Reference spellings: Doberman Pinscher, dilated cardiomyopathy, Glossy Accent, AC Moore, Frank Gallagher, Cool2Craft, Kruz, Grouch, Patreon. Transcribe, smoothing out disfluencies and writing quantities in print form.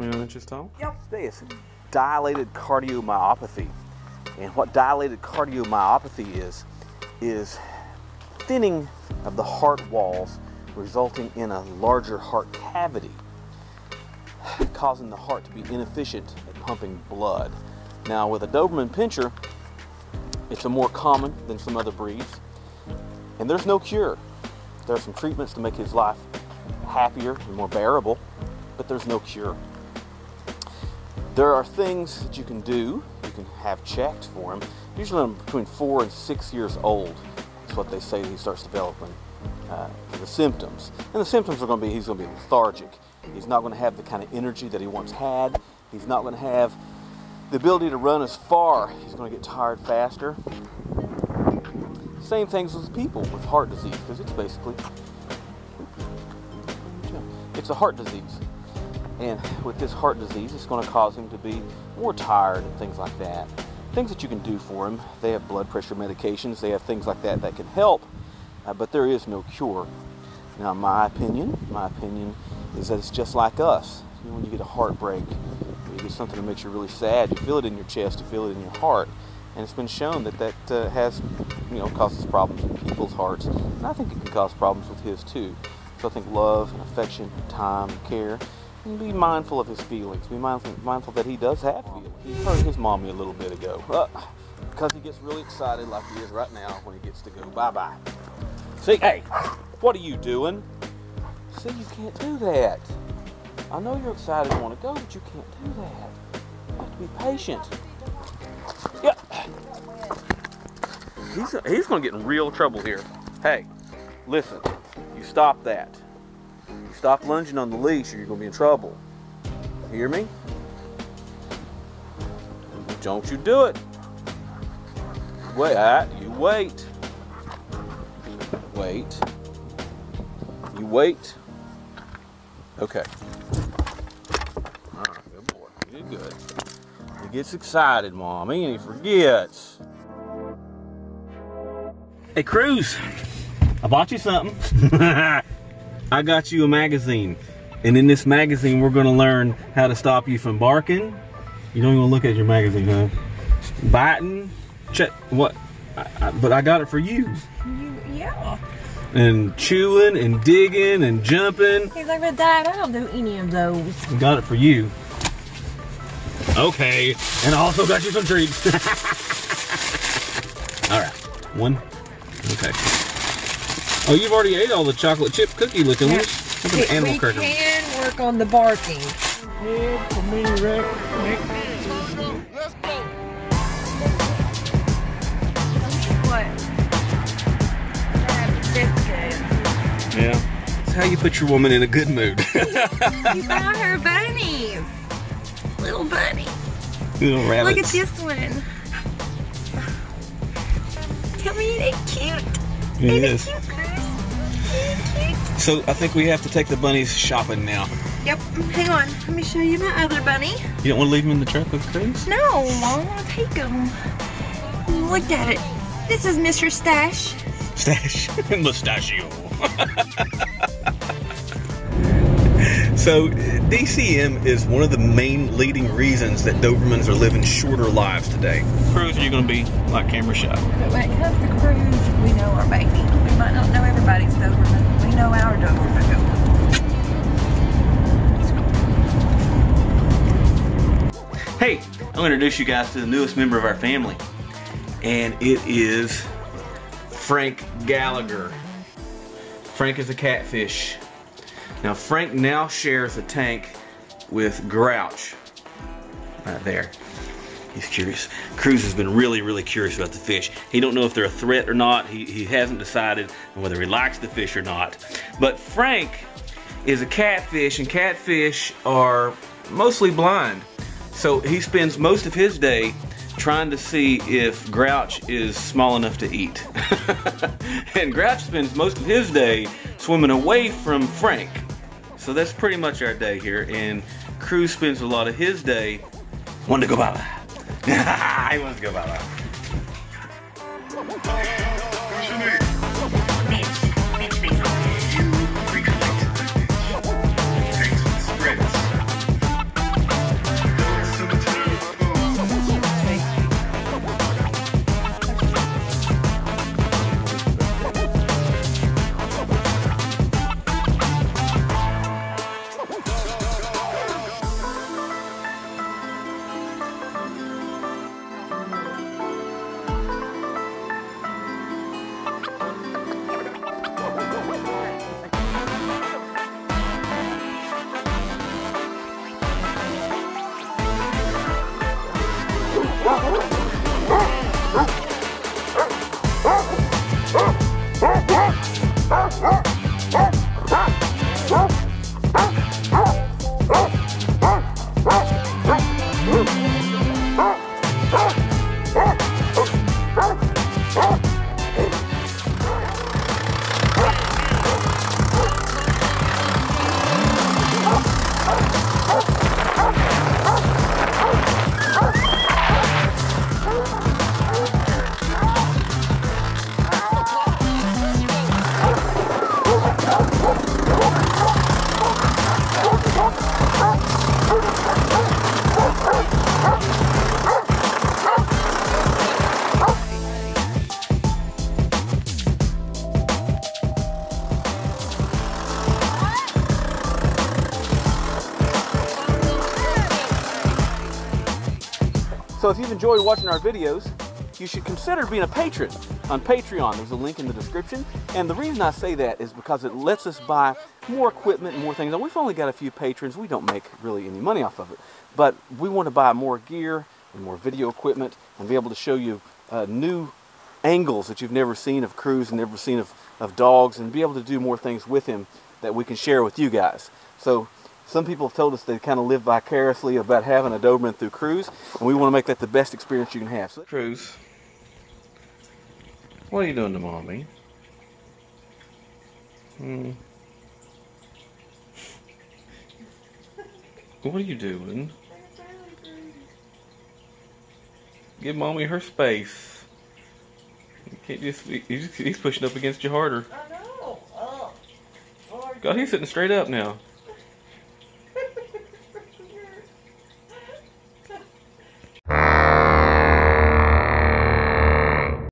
29 inches tall? Yep. Today it's dilated cardiomyopathy. And what dilated cardiomyopathy is thinning of the heart walls resulting in a larger heart cavity, causing the heart to be inefficient at pumping blood. Now with a Doberman Pinscher, it's a more common than some other breeds, and there's no cure. There are some treatments to make his life happier and more bearable, but there's no cure. There are things that you can do. You can have checked for him. Usually between 4 and 6 years old is what they say he starts developing the symptoms. And the symptoms are going to be, he's going to be lethargic. He's not going to have the kind of energy that he once had. He's not going to have the ability to run as far. He's going to get tired faster. Same things with people with heart disease, because it's basically, it's a heart disease. And with this heart disease, it's going to cause him to be more tired and things like that. Things that you can do for him, they have blood pressure medications, they have things like that that can help, but there is no cure. Now my opinion is that it's just like us. You know, when you get a heartbreak, you get something that makes you really sad, you feel it in your chest, you feel it in your heart. And it's been shown that has, you know, causes problems in people's hearts. And I think it can cause problems with his too. So I think love and affection, time, and care, and be mindful of his feelings. Be mindful that he does have feelings. He hurt his mommy a little bit ago. Because he gets really excited like he is right now when he gets to go bye-bye. See, hey, what are you doing? See, you can't do that. I know you're excited and want to go, but you can't do that. You have to be patient. Yeah. He's going to get in real trouble here. Hey, listen, you stop that. You stop lunging on the leash or you're going to be in trouble. You hear me? Don't you do it. You wait. Okay. All right, good boy. You did good. He gets excited, Mommy, and he forgets. Hey, Cruz, I bought you something. I got you a magazine. And in this magazine, we're going to learn how to stop you from barking. You don't even look at your magazine, huh? Biting. Check. What? But I got it for you. Yeah. And chewing and digging and jumping. He's like, but Dad, I don't do any of those. Got it for you. Okay. And I also got you some treats. All right. One. Okay. Oh, you've already ate all the chocolate chip cookie looking ones. Look at the animal cracker. We can work on the barking. Good for me, Rick. Let's go. What? Yeah, that's how you put your woman in a good mood. You bought her bunnies. Little bunny. Little rabbits. Look at this one. Tell me it ain't cute. It is. Cute, cute. So I think we have to take the bunnies shopping now. Yep. Hang on. Let me show you my other bunny. You don't want to leave him in the truck with Chris? No, I don't want to take him. Look at it. This is Mr. Stash. Stash. Mustachio. So DCM is one of the main leading reasons that Dobermans are living shorter lives today. Cruz, are you going to be like camera shy? But when it comes to Cruz, we know our baby. We might not know everybody's Doberman. We know our Doberman. Hey, I'm going to introduce you guys to the newest member of our family. And it is Frank Gallagher. Frank is a catfish. Now Frank now shares a tank with Grouch. Right there. He's curious. Cruz has been really curious about the fish. He don't know if they're a threat or not. He hasn't decided whether he likes the fish or not. But Frank is a catfish, and catfish are mostly blind. So he spends most of his day trying to see if Grouch is small enough to eat. And Grouch spends most of his day swimming away from Frank. So that's pretty much our day here, and Cruz spends a lot of his day wanting to go bye-bye. He wants to go bye-bye. So if you've enjoyed watching our videos, you should consider being a patron on Patreon. There's a link in the description. And the reason I say that is because it lets us buy more equipment and more things. And we've only got a few patrons. We don't make really any money off of it. But we want to buy more gear and more video equipment and be able to show you new angles that you've never seen of crews and never seen of dogs, and be able to do more things with him that we can share with you guys. So some people have told us they kind of live vicariously about having a Doberman through Cruise, and we want to make that the best experience you can have. So Cruise, what are you doing to Mommy? What are you doing? Give Mommy her space. You can't just, he's pushing up against you harder. I know. God, he's sitting straight up now.